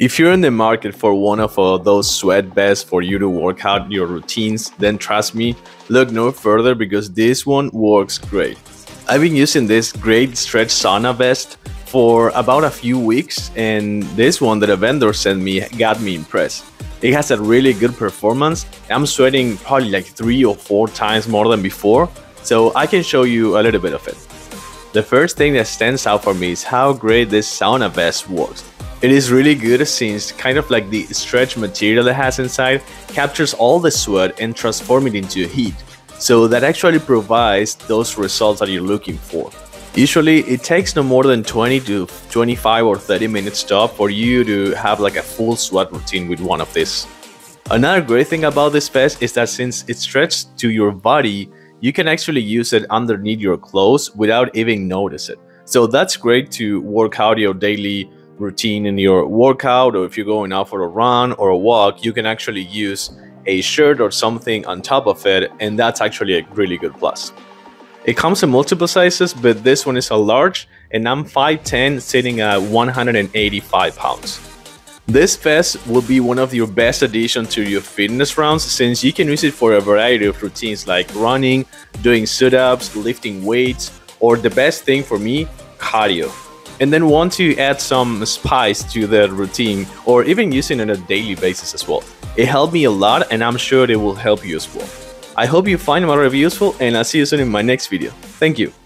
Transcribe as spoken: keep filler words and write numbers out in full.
If you're in the market for one of uh, those sweat vests for you to work out your routines, then trust me, look no further because this one works great. I've been using this great stretch sauna vest for about a few weeks, and this one that a vendor sent me got me impressed. It has a really good performance. I'm sweating probably like three or four times more than before, so I can show you a little bit of it. The first thing that stands out for me is how great this sauna vest works. It is really good since kind of like the stretch material it has inside captures all the sweat and transforms it into heat, so that actually provides those results that you're looking for. Usually it takes no more than twenty to twenty-five or thirty minutes top for you to have like a full sweat routine with one of these. Another great thing about this vest is that since it's stretched to your body, you can actually use it underneath your clothes without even notice it. So that's great to work out your daily routine in your workout, or if you're going out for a run or a walk, you can actually use a shirt or something on top of it, and that's actually a really good plus. It comes in multiple sizes, but this one is a large, and I'm five ten, sitting at one hundred eighty-five pounds. This vest will be one of your best additions to your fitness rounds since you can use it for a variety of routines like running, doing sit-ups, lifting weights, or the best thing for me, cardio. And then want to add some spice to the routine or even using it on a daily basis as well. It helped me a lot, and I'm sure it will help you as well. I hope you find my review useful, and I'll see you soon in my next video. Thank you.